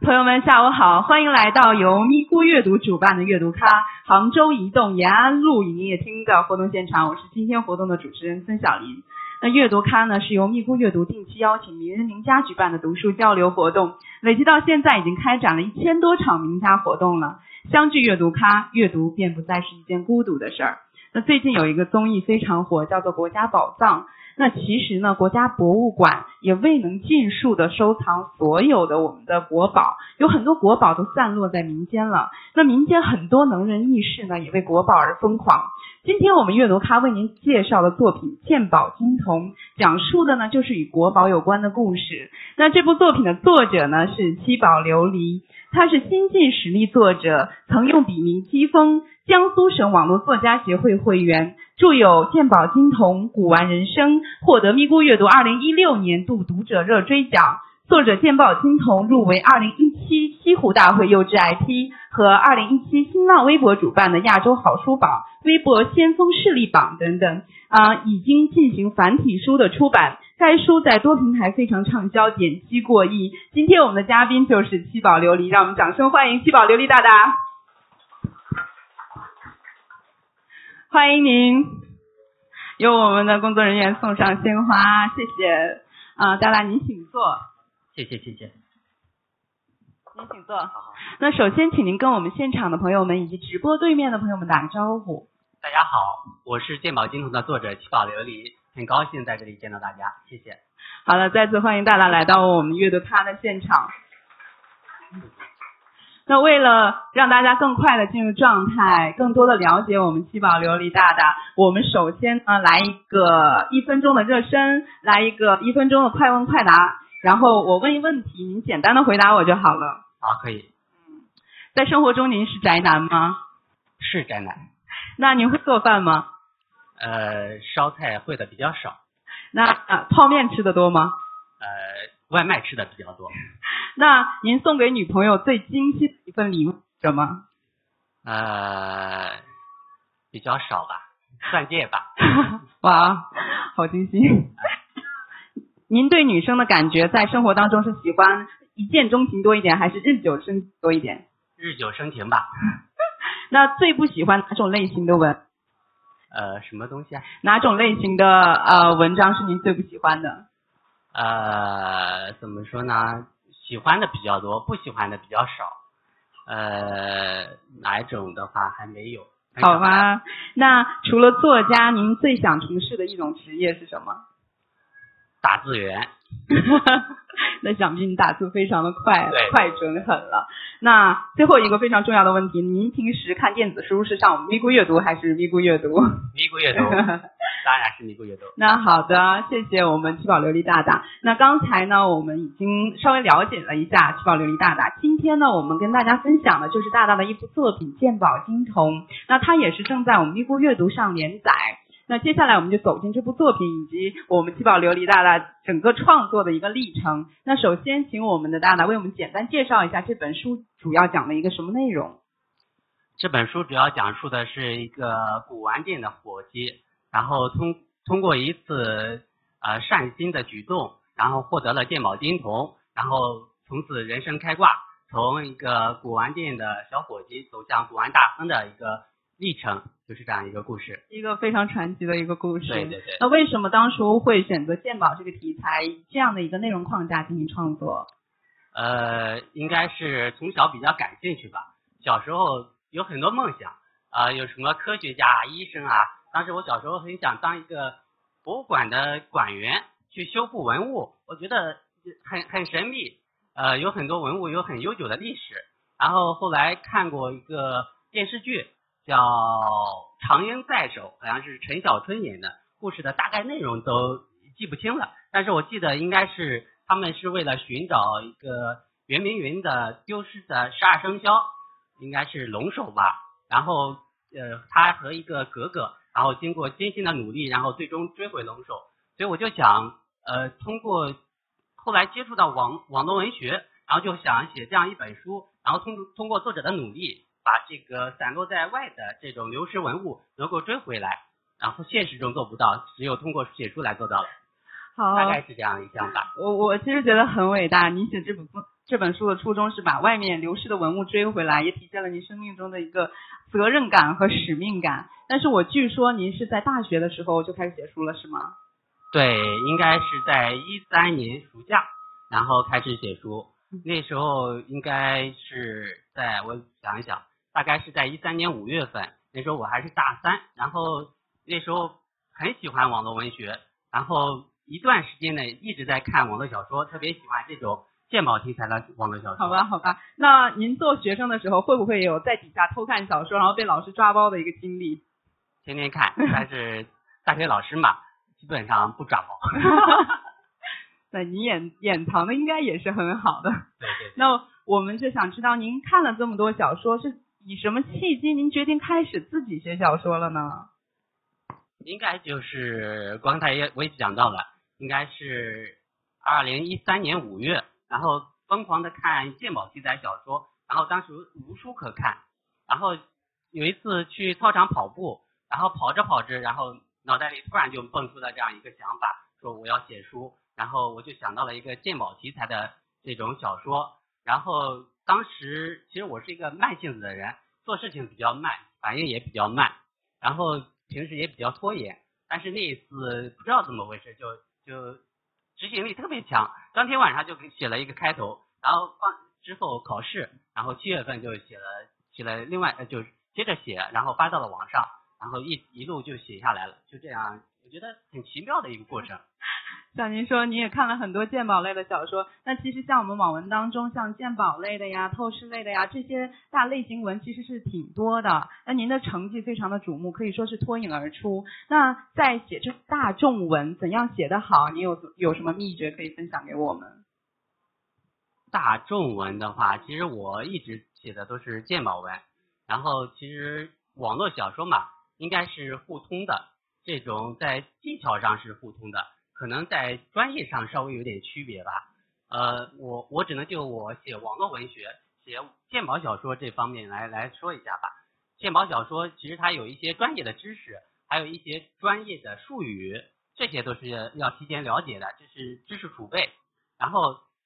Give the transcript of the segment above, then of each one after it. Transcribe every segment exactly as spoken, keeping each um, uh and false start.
朋友们，下午好，欢迎来到由咪咕阅读主办的阅读咖杭州移动延安路影业厅的活动现场，我是今天活动的主持人孙晓林。那阅读咖呢，是由咪咕阅读定期邀请名人名家举办的读书交流活动，累计到现在已经开展了一千多场名家活动了。相聚阅读咖，阅读便不再是一件孤独的事儿。那最近有一个综艺非常火，叫做《国家宝藏》。那其实呢，国家博物馆也未能尽数的收藏所有的我们的国宝，有很多国宝都散落在民间了。那民间很多能人异士呢，也为国宝而疯狂。今天我们阅读咖为您介绍的作品《鉴宝金童》，讲述的呢就是与国宝有关的故事。那这部作品的作者呢是七宝琉璃，他是新晋实力作者，曾用笔名姬风，江苏省网络作家协会会员。著有《鉴宝金童》《古玩人生》，获得咪咕阅读二零一六年度读者热追奖。作者《鉴宝金童》入围二零一七西湖大会优质 I P 和二零一七新浪微博主办的亚洲好书榜、微博先锋势力榜等等。啊，已经进行繁体书的出版。该书在多平台非常畅销，点击过亿。今天我们的嘉宾就是七宝琉璃，让我们掌声欢迎七宝琉璃大大。欢迎您，由我们的工作人员送上鲜花，谢谢。啊、呃，大大您请坐。谢谢谢谢。您请坐。好好。那首先，请您跟我们现场的朋友们以及直播对面的朋友们打个招呼。大家好，我是《鉴宝金童》的作者七宝琉璃，很高兴在这里见到大家，谢谢。好了，再次欢迎大大来到我们阅读咖的现场。那为了让大家更快的进入状态，更多的了解我们七宝琉璃大大，我们首先呢来一个一分钟的热身，来一个一分钟的快问快答，然后我问一问题，您简单的回答我就好了。好，可以。嗯，在生活中您是宅男吗？是宅男。那您会做饭吗？呃，烧菜会的比较少。那、呃、泡面吃的多吗？呃。外卖吃的比较多。那您送给女朋友最精心的一份礼物是什么？呃，比较少吧，钻戒吧。哇，好精心。您对女生的感觉在生活当中是喜欢一见钟情多一点，还是日久生情多一点？日久生情吧。那最不喜欢哪种类型的文？呃，什么东西啊？哪种类型的呃文章是您最不喜欢的？呃，怎么说呢？喜欢的比较多，不喜欢的比较少。呃，哪一种的话还没有。好吧，那除了作家，您最想从事的一种职业是什么？打字员。那想必你打字非常的快，快准狠了。那最后一个非常重要的问题，您平时看电子书是上我们咪咕阅读还是咪咕阅读？咪咕阅读，当然是咪咕阅读。那好的，谢谢我们七宝琉璃大大。那刚才呢，我们已经稍微了解了一下七宝琉璃大大。今天呢，我们跟大家分享的就是大大的一部作品《鉴宝金童》，那它也是正在我们咪咕阅读上连载。那接下来我们就走进这部作品以及我们七宝琉璃大大整个创作的一个历程。那首先请我们的大大为我们简单介绍一下这本书主要讲了一个什么内容。这本书主要讲述的是一个古玩店的伙计，然后通通过一次呃善心的举动，然后获得了鉴宝金童，然后从此人生开挂，从一个古玩店的小伙计走向古玩大亨的一个历程，就是这样一个故事，一个非常传奇的一个故事。对对对。那为什么当初会选择鉴宝这个题材，这样的一个内容框架进行创作？呃，应该是从小比较感兴趣吧。小时候有很多梦想，啊、呃，有什么科学家、医生啊。当时我小时候很想当一个博物馆的馆员，去修复文物。我觉得很很神秘，呃，有很多文物有很悠久的历史。然后后来看过一个电视剧。叫《长缨在手》，好像是陈小春演的，故事的大概内容都记不清了，但是我记得应该是他们是为了寻找一个圆明园的丢失的十二生肖，应该是龙首吧。然后呃，他和一个格格，然后经过艰辛的努力，然后最终追回龙首。所以我就想，呃，通过后来接触到网网络文学，然后就想写这样一本书，然后通通过作者的努力。把这个散落在外的这种流失文物能够追回来，然后现实中做不到，只有通过写书来做到了。好，大概是这样一想法。我我其实觉得很伟大，你写这部这本书的初衷是把外面流失的文物追回来，也体现了您生命中的一个责任感和使命感。但是我据说您是在大学的时候就开始写书了，是吗？对，应该是在一三年暑假，然后开始写书。那时候应该是在，我想一想，大概是在一三年五月份，那时候我还是大三，然后那时候很喜欢网络文学，然后一段时间呢一直在看网络小说，特别喜欢这种鉴宝题材的网络小说。好吧，好吧，那您做学生的时候会不会有在底下偷看小说，然后被老师抓包的一个经历？天天看，但是大学老师嘛，基本上不抓包。那您掩掩藏的应该也是很好的。对对对。那我们就想知道，您看了这么多小说，是以什么契机您决定开始自己写小说了呢？应该就是刚才也我也讲到了，应该是二零一三年五月，然后疯狂的看鉴宝题材小说，然后当时无书可看，然后有一次去操场跑步，然后跑着跑着，然后脑袋里突然就蹦出了这样一个想法，说我要写书。然后我就想到了一个鉴宝题材的这种小说，然后当时其实我是一个慢性子的人，做事情比较慢，反应也比较慢，然后平时也比较拖延，但是那一次不知道怎么回事，就就执行力特别强，当天晚上就写了一个开头，然后放之后考试，然后七月份就写了写了另外就接着写，然后发到了网上，然后一一路就写下来了，就这样，我觉得很奇妙的一个过程。像您说，您也看了很多鉴宝类的小说，那其实像我们网文当中，像鉴宝类的呀、透视类的呀，这些大类型文其实是挺多的。那您的成绩非常的瞩目，可以说是脱颖而出。那在写这大众文，怎样写得好？你有有什么秘诀可以分享给我们？大众文的话，其实我一直写的都是鉴宝文，然后其实网络小说嘛，应该是互通的，这种在技巧上是互通的。可能在专业上稍微有点区别吧，呃，我我只能就我写网络文学、写鉴宝小说这方面来来说一下吧。鉴宝小说其实它有一些专业的知识，还有一些专业的术语，这些都是要提前了解的，这是知识储备。然后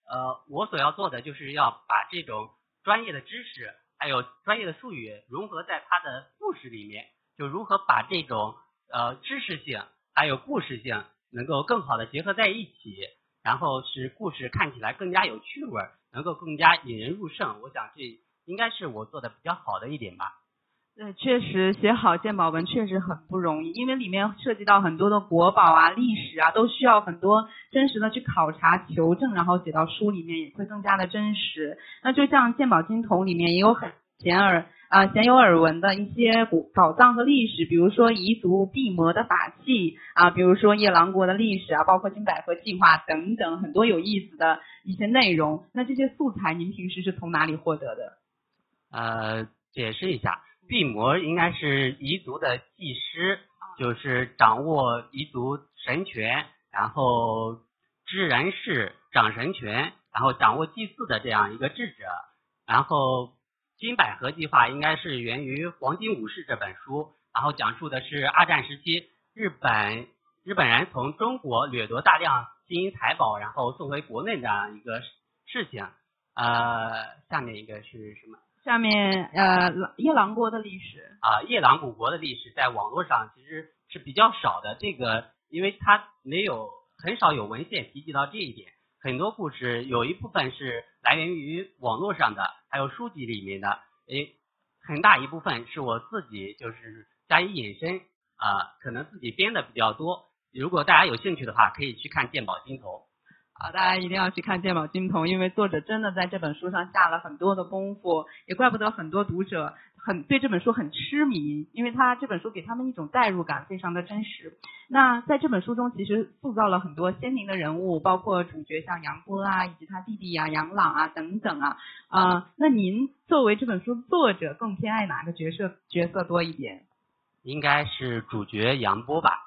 呃，我所要做的就是要把这种专业的知识还有专业的术语融合在它的故事里面，就如何把这种呃知识性还有故事性能够更好的结合在一起，然后使故事看起来更加有趣味，能够更加引人入胜。我想这应该是我做的比较好的一点吧。对，确实写好鉴宝文确实很不容易，因为里面涉及到很多的国宝啊、历史啊，都需要很多真实的去考察求证，然后写到书里面也会更加的真实。那就像鉴宝金童里面也有很显而啊，鲜有耳闻的一些古宝藏和历史，比如说彝族毕摩的法器啊，比如说夜郎国的历史啊，包括金百合计划等等很多有意思的一些内容。那这些素材您平时是从哪里获得的？呃，解释一下，毕摩应该是彝族的祭师，就是掌握彝族神权，然后知人事、掌神权，然后掌握祭祀的这样一个智者。然后金百合计划应该是源于《黄金武士》这本书，然后讲述的是二战时期日本日本人从中国掠夺大量金银财宝，然后送回国内的一个事情。呃，下面一个是什么？下面呃，夜郎国的历史啊，夜郎古国的历史在网络上其实是比较少的，这个因为它没有很少有文献提及到这一点。很多故事有一部分是来源于网络上的，还有书籍里面的，诶，很大一部分是我自己就是加以引申，啊、呃，可能自己编的比较多。如果大家有兴趣的话，可以去看《鉴宝金童》。好，大家一定要去看《鉴宝金童》，因为作者真的在这本书上下了很多的功夫，也怪不得很多读者很对这本书很痴迷，因为他这本书给他们一种代入感，非常的真实。那在这本书中，其实塑造了很多鲜明的人物，包括主角像杨波啊，以及他弟弟啊、杨朗啊等等啊。呃，那您作为这本书作者，更偏爱哪个角色角色多一点？应该是主角杨波吧。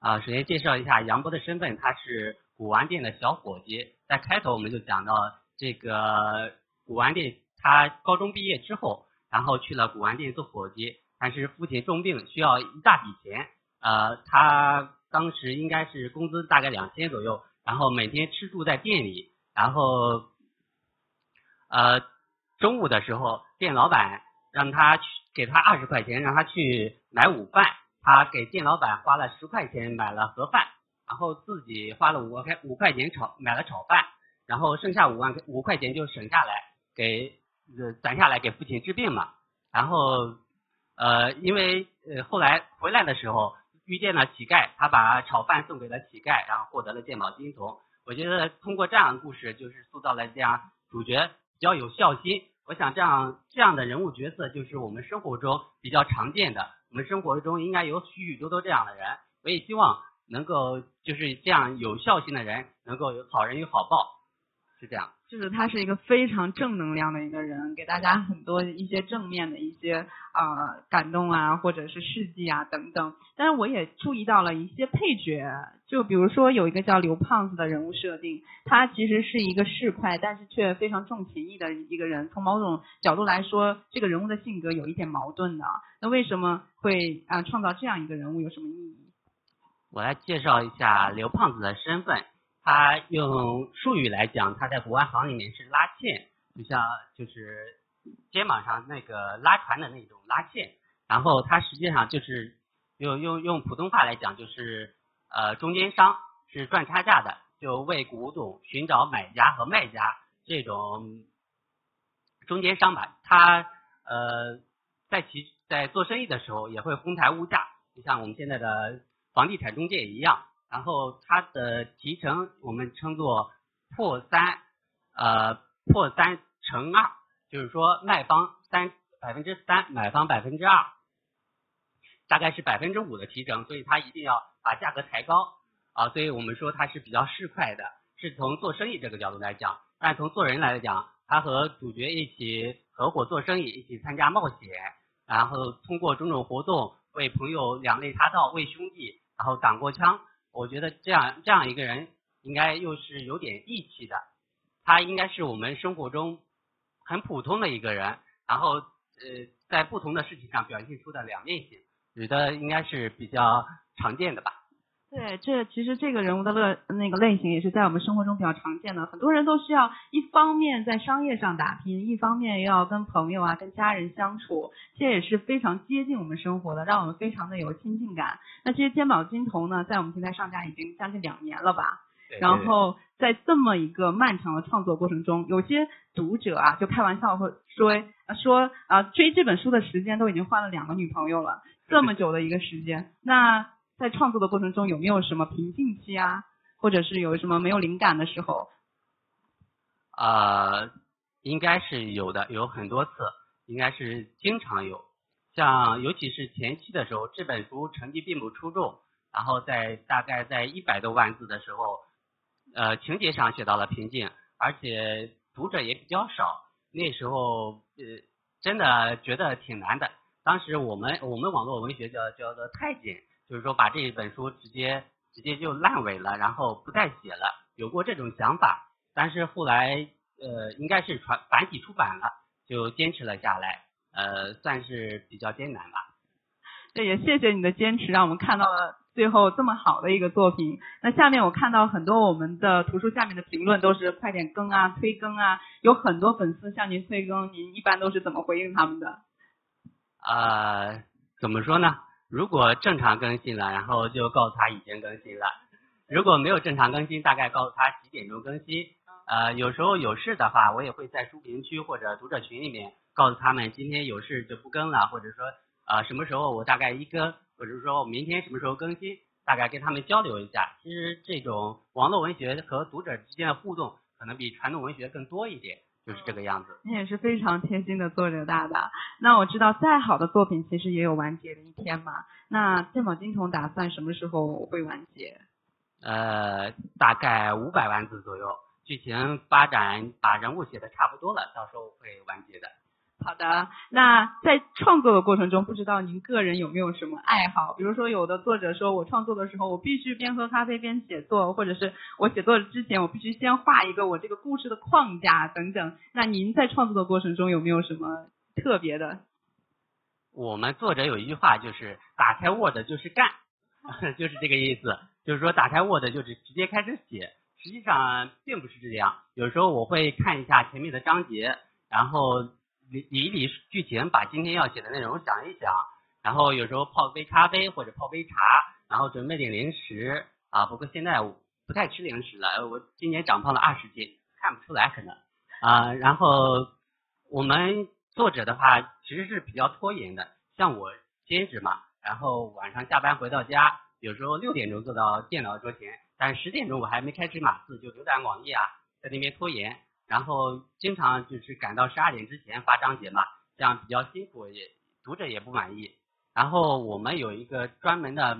啊、呃，首先介绍一下杨波的身份，他是古玩店的小伙计。在开头我们就讲到这个古玩店，他高中毕业之后，然后去了古玩店做伙计，但是父亲重病需要一大笔钱，呃，他当时应该是工资大概两千左右，然后每天吃住在店里，然后呃，中午的时候，店老板让他去给他二十块钱，让他去买午饭。他给店老板花了十块钱买了盒饭，然后自己花了五块五块钱炒买了炒饭，然后剩下五万五块钱就省下来给呃攒下来给父亲治病嘛。然后呃，因为呃后来回来的时候遇见了乞丐，他把炒饭送给了乞丐，然后获得了鉴宝金童。我觉得通过这样的故事，就是塑造了这样主角比较有孝心。我想这样这样的人物角色，就是我们生活中比较常见的。我们生活中应该有许许多多这样的人，我也希望能够就是这样有孝心的人能够有好人有好报，是这样。就是他是一个非常正能量的一个人，给大家很多一些正面的一些呃感动啊，或者是事迹啊等等。但是我也注意到了一些配角，就比如说有一个叫刘胖子的人物设定，他其实是一个市侩但是却非常重情义的一个人。从某种角度来说，这个人物的性格有一点矛盾的。那为什么会啊、呃、创造这样一个人物，有什么意义？我来介绍一下刘胖子的身份。他用术语来讲，他在古玩行里面是拉纤，就像就是肩膀上那个拉船的那种拉纤。然后他实际上就是用用用普通话来讲，就是呃中间商，是赚差价的，就为古董寻找买家和卖家这种中间商吧。他呃在其在做生意的时候也会哄抬物价，就像我们现在的房地产中介一样。然后它的提成我们称作破三，呃，破三乘二，就是说卖方三百分之三，买方百分之二，大概是百分之五的提成，所以它一定要把价格抬高啊，所以我们说它是比较市侩的，是从做生意这个角度来讲。但从做人来讲，他和主角一起合伙做生意，一起参加冒险，然后通过种种活动为朋友两肋插刀，为兄弟然后挡过枪。我觉得这样这样一个人应该又是有点义气的，他应该是我们生活中很普通的一个人，然后呃在不同的事情上表现出的两面性，觉得应该是比较常见的吧。对，这其实这个人物的乐那个类型也是在我们生活中比较常见的。很多人都需要一方面在商业上打拼，一方面又要跟朋友啊跟家人相处，这也是非常接近我们生活的，让我们非常的有亲近感。那其实鉴宝金童呢在我们平台上架已经将近两年了吧，对对对，然后在这么一个漫长的创作过程中，有些读者啊就开玩笑会说说啊追这本书的时间都已经换了两个女朋友了，这么久的一个时间。那在创作的过程中有没有什么瓶颈期啊，或者是有什么没有灵感的时候？呃，应该是有的，有很多次，应该是经常有。像尤其是前期的时候，这本书成绩并不出众，然后在大概在一百多万字的时候，呃，情节上写到了瓶颈，而且读者也比较少，那时候呃真的觉得挺难的。当时我们我们网络文学叫叫做太监。就是说把这一本书直接直接就烂尾了，然后不再写了，有过这种想法。但是后来呃应该是传繁体出版了，就坚持了下来，呃算是比较艰难吧。对，也谢谢你的坚持，让我们看到了最后这么好的一个作品。那下面我看到很多我们的图书下面的评论都是快点更啊推更啊，有很多粉丝向您推更，您一般都是怎么回应他们的？呃怎么说呢，如果正常更新了，然后就告诉他已经更新了；如果没有正常更新，大概告诉他几点钟更新。呃，有时候有事的话，我也会在书评区或者读者群里面告诉他们今天有事就不更了，或者说呃什么时候我大概一更，或者说明天什么时候更新，大概跟他们交流一下。其实这种网络文学和读者之间的互动，可能比传统文学更多一点。就是这个样子。你也是非常贴心的作者大大。那我知道再好的作品其实也有完结的一天嘛，那鉴宝金童打算什么时候会完结？呃大概五百万字左右，剧情发展把人物写的差不多了，到时候会完结的。好的，那在创作的过程中，不知道您个人有没有什么爱好？比如说有的作者说我创作的时候我必须边喝咖啡边写作，或者是我写作之前我必须先画一个我这个故事的框架等等。那您在创作的过程中有没有什么特别的？我们作者有一句话就是打开 Word 就是干就是这个意思，就是说打开 Word 就是直接开始写，实际上并不是这样。有时候我会看一下前面的章节，然后理理一理剧情，把今天要写的内容想一想，然后有时候泡杯咖啡或者泡杯茶，然后准备点零食啊。不过现在我不太吃零食了，我今年长胖了二十斤，看不出来可能啊。然后我们作者的话其实是比较拖延的，像我兼职嘛，然后晚上下班回到家，有时候六点钟坐到电脑桌前。 但十点钟我还没开始码字，就浏览网页啊，在那边拖延，然后经常就是赶到十二点之前发章节嘛，这样比较辛苦，也读者也不满意。然后我们有一个专门的，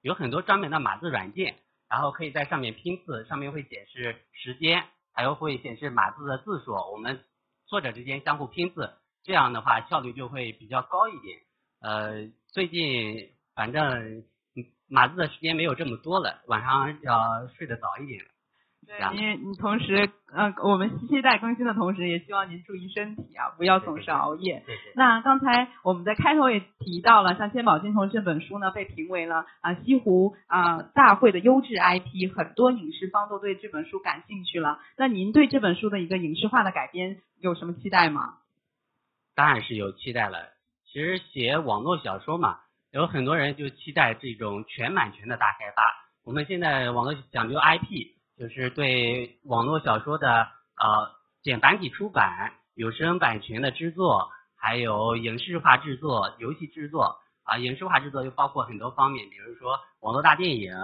有很多专门的码字软件，然后可以在上面拼字，上面会显示时间，还有会显示码字的字数。我们作者之间相互拼字，这样的话效率就会比较高一点。呃，最近反正。 码字的时间没有这么多了，晚上要睡得早一点了。对，因为你同时，嗯、呃，我们期待更新的同时，也希望您注意身体啊，不要总是熬夜。对对对对那刚才我们在开头也提到了，像《千宝金童》这本书呢，被评为了啊、呃、西湖啊、呃、大会的优质 I P， 很多影视方都对这本书感兴趣了。那您对这本书的一个影视化的改编有什么期待吗？当然是有期待了。其实写网络小说嘛。 有很多人就期待这种全版权的大开发。我们现在网络讲究 I P， 就是对网络小说的呃简繁体出版、有声版权的制作，还有影视化制作、游戏制作啊。影视化制作又包括很多方面，比如说网络大电影、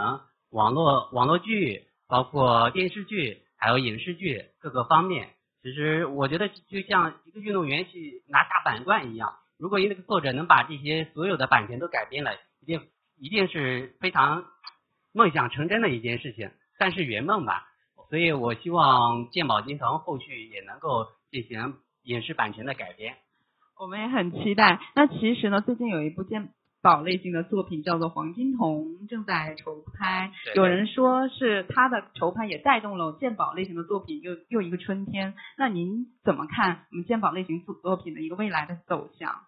网络网络剧，包括电视剧，还有影视剧各个方面。其实我觉得就像一个运动员去拿大板罐一样。 如果一个作者能把这些所有的版权都改编了，一定一定是非常梦想成真的一件事情，但是圆梦吧。所以我希望《鉴宝金童》后续也能够进行影视版权的改编。我们也很期待。那其实呢，最近有一部鉴宝类型的作品叫做《黄金瞳》，正在筹拍。对对有人说是他的筹拍也带动了鉴宝类型的作品又又一个春天。那您怎么看我们鉴宝类型作品的一个未来的走向？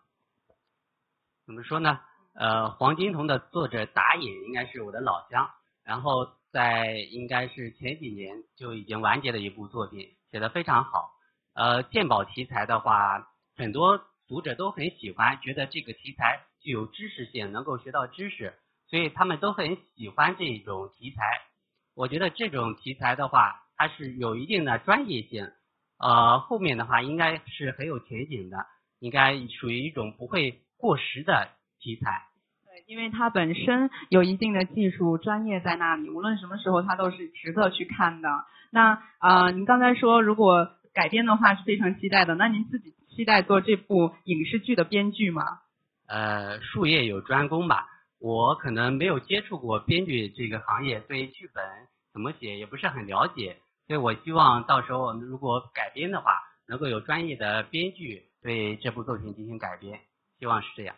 怎么说呢？呃，黄金瞳的作者打野应该是我的老乡，然后在应该是前几年就已经完结的一部作品，写得非常好。呃，鉴宝题材的话，很多读者都很喜欢，觉得这个题材具有知识性，能够学到知识，所以他们都很喜欢这种题材。我觉得这种题材的话，它是有一定的专业性，呃，后面的话应该是很有前景的，应该属于一种不会。 过时的题材，对，因为它本身有一定的技术专业在那里，无论什么时候它都是值得去看的。那呃，您刚才说如果改编的话是非常期待的，那您自己期待做这部影视剧的编剧吗？呃，术业有专攻吧，我可能没有接触过编剧这个行业，对剧本怎么写也不是很了解，所以我希望到时候如果改编的话，能够有专业的编剧对这部作品进行改编。 希望是这样，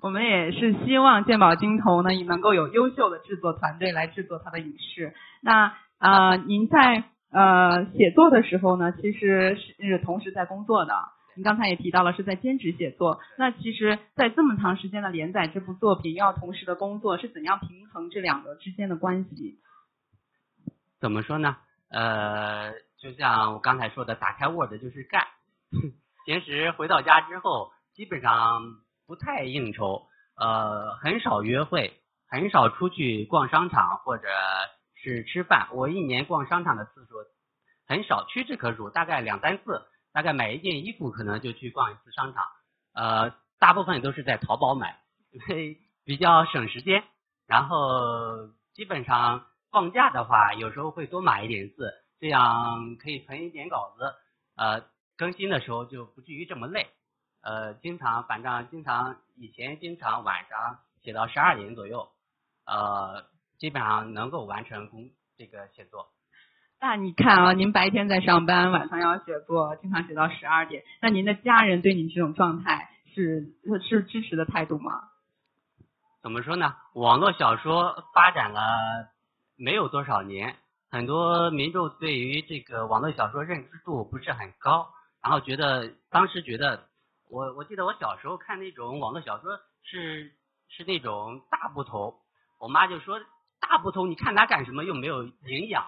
我们也是希望《鉴宝金童》呢能够有优秀的制作团队来制作它的影视。那呃，您在呃写作的时候呢，其实是同时在工作的。您刚才也提到了是在兼职写作。那其实，在这么长时间的连载这部作品，要同时的工作，是怎样平衡这两个之间的关系？怎么说呢？呃，就像我刚才说的，打开 Word 就是干。平时回到家之后。 基本上不太应酬，呃，很少约会，很少出去逛商场或者是吃饭。我一年逛商场的次数很少，屈指可数，大概两三次。大概买一件衣服可能就去逛一次商场，呃，大部分都是在淘宝买，因为比较省时间。然后基本上放假的话，有时候会多买一点字，这样可以存一点稿子，呃，更新的时候就不至于这么累。 呃，经常，反正经常，以前经常晚上写到十二点左右，呃，基本上能够完成工这个写作。那你看啊，您白天在上班，晚上要写作，经常写到十二点。那您的家人对你这种状态是是支持的态度吗？怎么说呢？网络小说发展了没有多少年，很多民众对于这个网络小说认知度不是很高，然后觉得当时觉得。 我我记得我小时候看那种网络小说是是那种大部头，我妈就说大部头你看它干什么又没有营养，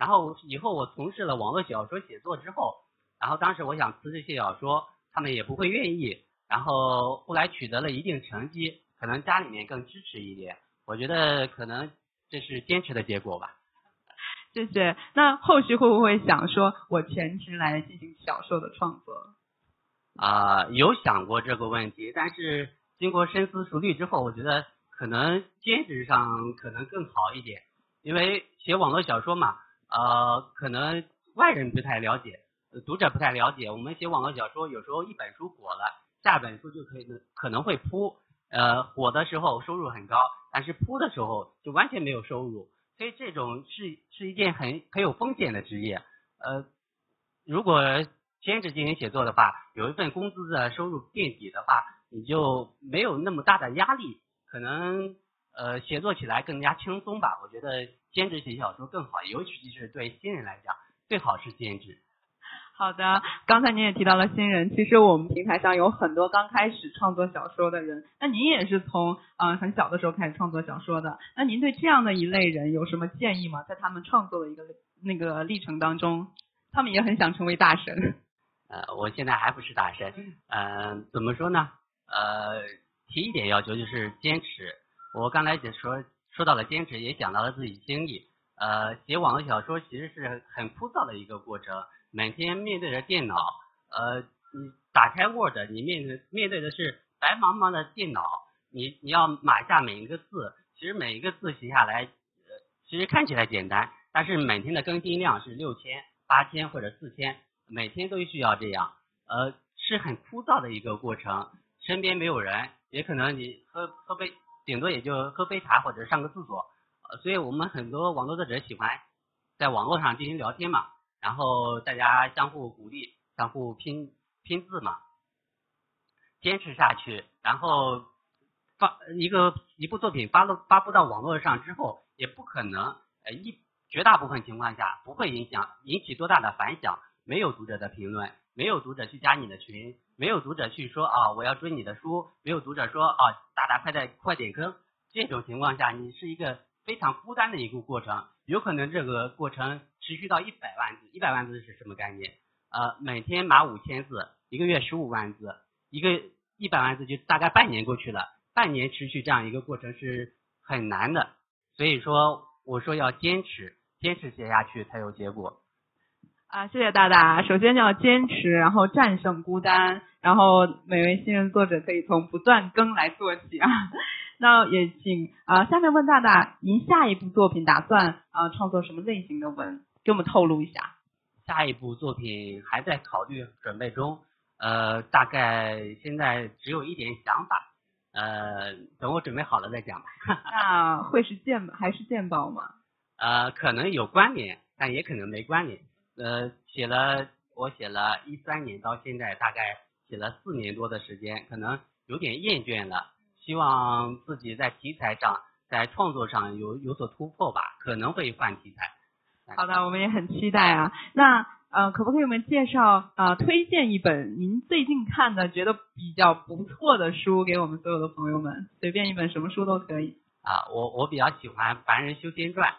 然后以后我从事了网络小说写作之后，然后当时我想辞职写小说，他们也不会愿意。然后后来取得了一定成绩，可能家里面更支持一点，我觉得可能这是坚持的结果吧。谢谢。那后续会不会想说我全职来进行小说的创作？啊、呃，有想过这个问题，但是经过深思熟虑之后，我觉得可能兼职上可能更好一点，因为写网络小说嘛，呃，可能外人不太了解，读者不太了解。我们写网络小说，有时候一本书火了，下本书就可以可能会扑，呃，火的时候收入很高，但是扑的时候就完全没有收入。所以这种是是一件很很有风险的职业，呃，如果兼职进行写作的话，有一份工资的收入垫底的话，你就没有那么大的压力，可能呃写作起来更加轻松吧。我觉得兼职写小说更好，尤其是对新人来讲，最好是兼职。好的，刚才您也提到了新人，其实我们平台上有很多刚开始创作小说的人，那您也是从嗯、呃、很小的时候开始创作小说的，那您对这样的一类人有什么建议吗？在他们创作的一个那个历程当中，他们也很想成为大神。呃，我现在还不是大神，呃，怎么说呢？呃，提一点要求就是坚持。我刚才也说说到了坚持，也讲到了自己经历。呃，写网络小说其实是很枯燥的一个过程。每天面对着电脑，呃，你打开 Word， 你面对面对的是白茫茫的电脑，你你要码下每一个字，其实每一个字写下来，呃，其实看起来简单，但是每天的更新量是六千、八千或者四千，每天都需要这样，呃，是很枯燥的一个过程。身边没有人，也可能你喝喝杯，顶多也就喝杯茶或者上个厕所，呃，所以我们很多网络作者喜欢在网络上进行聊天嘛。然后大家相互鼓励，相互拼拼字嘛，坚持下去。然后发一个一部作品发了发布到网络上之后，也不可能呃一绝大部分情况下不会影响引起多大的反响，没有读者的评论，没有读者去加你的群，没有读者去说啊我要追你的书，没有读者说啊大大快点快点更。这种情况下，你是一个非常孤单的一个过程，有可能这个过程持续到一百万字，一百万字是什么概念？呃，每天码五千字，一个月十五万字，一个一百万字就大概半年过去了，半年持续这样一个过程是很难的，所以说我说要坚持，坚持写下去才有结果。啊，谢谢大大。首先要坚持，然后战胜孤单，然后每位新人作者可以从不断更来做起啊。那也请啊、呃，下面问大大，您下一部作品打算啊、呃、创作什么类型的文？给我们透露一下。下一部作品还在考虑准备中，呃，大概现在只有一点想法，呃，等我准备好了再讲吧。那会是鉴还是鉴宝吗？呃，可能有关联，但也可能没关联。呃，写了我写了一三年到现在，大概写了四年多的时间，可能有点厌倦了。希望自己在题材上，在创作上有有所突破吧，可能会换题材。好的，我们也很期待啊。那呃，可不可以给我们介绍啊、呃，推荐一本您最近看的觉得比较不错的书给我们所有的朋友们？随便一本，什么书都可以。啊，我我比较喜欢《凡人修仙传》，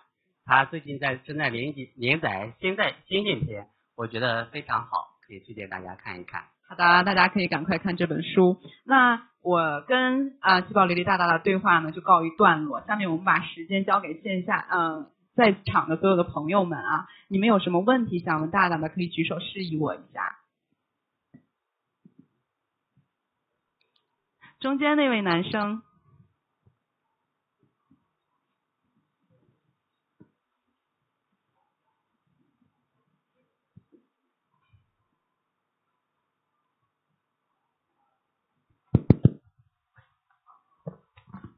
他最近在正在连连载《仙剑仙剑篇》，我觉得非常好，可以推荐大家看一看。好的，大家可以赶快看这本书。那我跟啊七宝琉璃大大的对话呢就告一段落，下面我们把时间交给线下嗯、呃、在场的所有的朋友们啊，你们有什么问题想问大大的可以举手示意我一下。中间那位男生。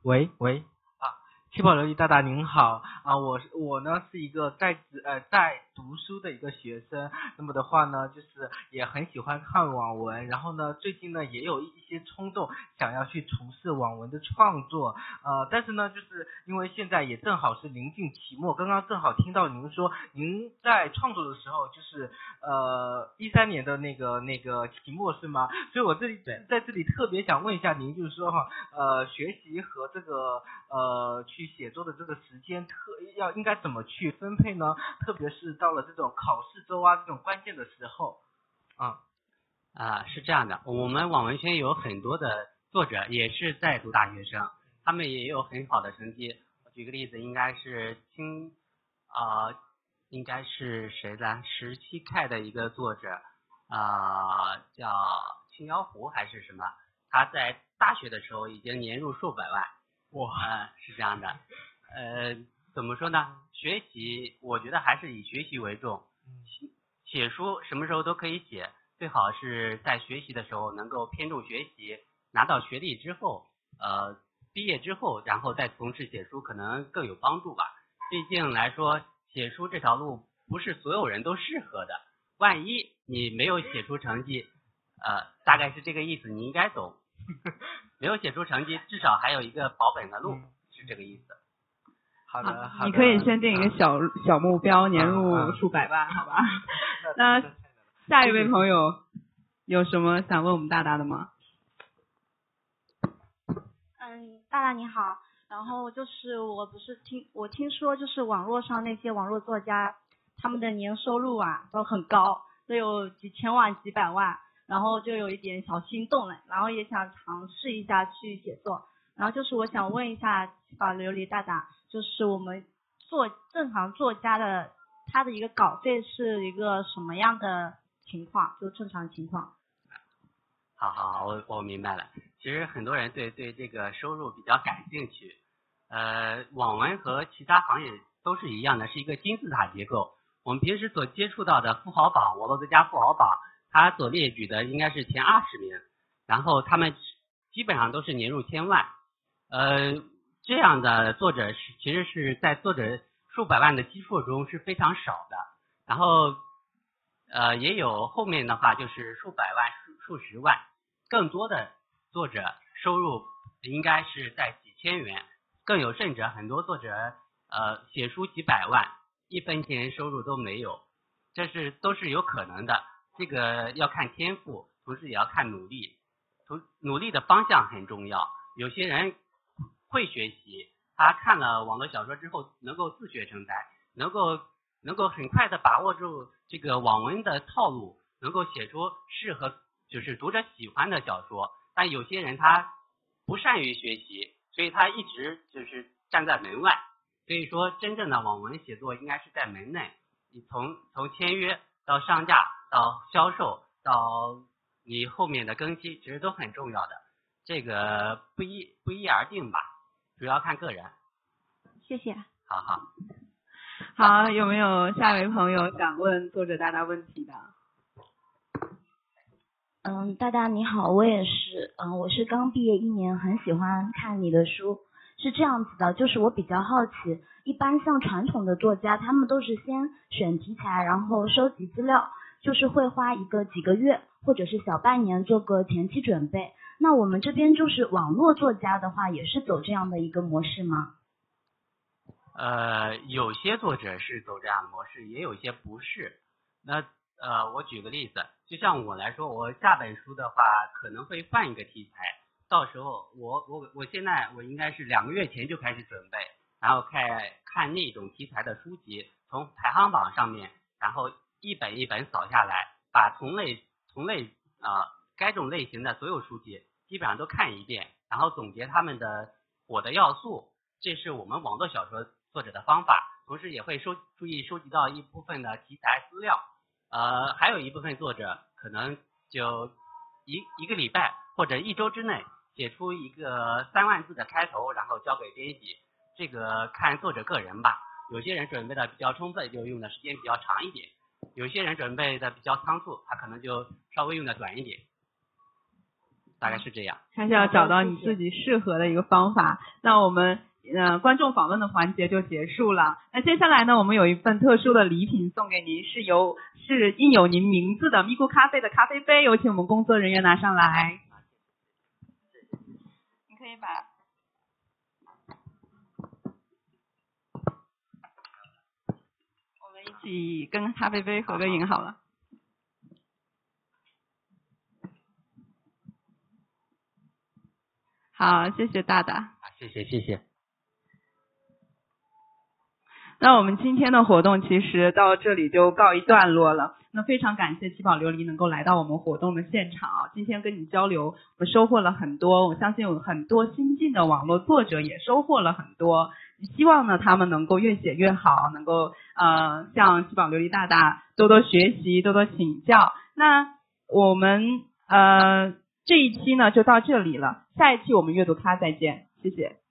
喂喂啊，七宝琉璃大大您好啊，我我呢是一个在呃在读书的一个学生，那么的话呢就是也很喜欢看网文，然后呢最近呢也有一些冲动想要去从事网文的创作，呃但是呢就是因为现在也正好是临近期末，刚刚正好听到您说您在创作的时候就是呃一三年的那个那个期末是吗？所以我这里在这里特别想问一下您，就是说哈呃学习和这个呃去去写作的这个时间特要应该怎么去分配呢？特别是到了这种考试周啊这种关键的时候。啊啊，是这样的，我们网文学有很多的作者也是在读大学生，他们也有很好的成绩。我举个例子，应该是清啊、呃，应该是谁的十七 K 的一个作者啊、呃，叫青妖狐还是什么？他在大学的时候已经年入数百万。哇、呃，是这样的。呃，怎么说呢？学习，我觉得还是以学习为重。写书什么时候都可以写，最好是在学习的时候能够偏重学习，拿到学历之后，呃，毕业之后，然后再从事写书可能更有帮助吧。毕竟来说，写书这条路不是所有人都适合的，万一你没有写出成绩，呃，大概是这个意思，你应该懂。没有写出成绩，至少还有一个保本的路，是这个意思。好的，啊、好的，你可以先定一个小、嗯、小目标，年入数百万，嗯嗯、好吧？那下一位朋友有什么想问我们大大的吗？嗯，大大你好，然后就是我不是听我听说就是网络上那些网络作家，他们的年收入啊都很高，都有几千万、几百万，然后就有一点小心动了，然后也想尝试一下去写作，然后就是我想问一下七宝琉璃大大。就是我们做正常作家的，他的一个稿费是一个什么样的情况？就正常情况。好好好，我我明白了。其实很多人对对这个收入比较感兴趣。呃，网文和其他行业都是一样的，是一个金字塔结构。我们平时所接触到的富豪榜、网络作家富豪榜，他所列举的应该是前二十名，然后他们基本上都是年入千万。呃。这样的作者是其实是在作者数百万的基数中是非常少的，然后呃也有后面的话就是数百万数十万，更多的作者收入应该是在几千元，更有甚者很多作者呃写书几百万，一分钱收入都没有，这是都是有可能的，这个要看天赋，同时也要看努力，努力的方向很重要，有些人会学习，他看了网络小说之后能够自学成才，能够能够很快的把握住这个网文的套路，能够写出适合就是读者喜欢的小说。但有些人他不善于学习，所以他一直就是站在门外。所以说，真正的网文写作应该是在门内，你从从签约到上架到销售到你后面的更新，其实都很重要的，这个不一不一而定吧。主要看个人。谢谢。好好。好，有没有下一位朋友想问作者大大问题的？嗯，大大你好，我也是，嗯，我是刚毕业一年，很喜欢看你的书。是这样子的，就是我比较好奇，一般像传统的作家，他们都是先选题材，然后收集资料，就是会花一个几个月或者是小半年做个前期准备。那我们这边就是网络作家的话，也是走这样的一个模式吗？呃，有些作者是走这样的模式，也有些不是。那呃，我举个例子，就像我来说，我下本书的话可能会换一个题材，到时候我我我现在我应该是两个月前就开始准备，然后看看那种题材的书籍，从排行榜上面，然后一本一本扫下来，把同类同类啊、呃、该种类型的所有书籍。基本上都看一遍，然后总结他们的火的要素，这是我们网络小说作者的方法。同时也会收注意收集到一部分的题材资料，呃，还有一部分作者可能就一一个礼拜或者一周之内写出一个三万字的开头，然后交给编辑。这个看作者个人吧，有些人准备的比较充分，就用的时间比较长一点；有些人准备的比较仓促，他可能就稍微用的短一点。大概是这样，还是要找到你自己适合的一个方法。那我们呃观众访问的环节就结束了。那接下来呢，我们有一份特殊的礼品送给您，是由是印有您名字的咪咕咖啡的咖啡杯，有请我们工作人员拿上来。你可以把我们一起跟咖啡杯合个影好了。好，谢谢大大。谢谢谢谢。那我们今天的活动其实到这里就告一段落了。那非常感谢七宝琉璃能够来到我们活动的现场啊！今天跟你交流，我收获了很多，我相信有很多新进的网络作者也收获了很多。希望呢他们能够越写越好，能够呃向七宝琉璃大大多多学习，多多请教。那我们呃这一期呢就到这里了，下一期我们阅读咖再见，谢谢。